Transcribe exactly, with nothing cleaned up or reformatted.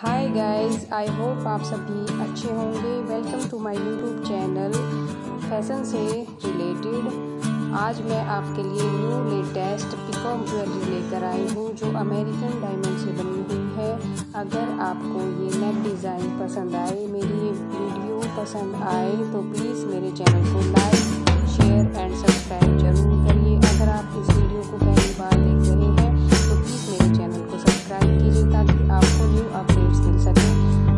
Hi guys, I hope आप सभी अच्छे होंगे। Welcome to my YouTube channel fashion से रिलेटेड। आज मैं आपके लिए न्यू लेटेस्ट पिकॉक ज्वेलरी लेकर आई हूँ जो अमेरिकन डायमंड से बनी हुई है। अगर आपको ये नेक डिज़ाइन पसंद आए, मेरी ये वीडियो पसंद आए तो प्लीज़ मेरे चैनल को लाइक, शेयर एंड सब्सक्राइब जरूर करिए। अगर आप इस वीडियो को पहली बार देख रहे हैं तो प्लीज़ मेरे चैनल को सब्सक्राइब कीजिए ताकि आपको न्यू अपडेट्स मिल सकें।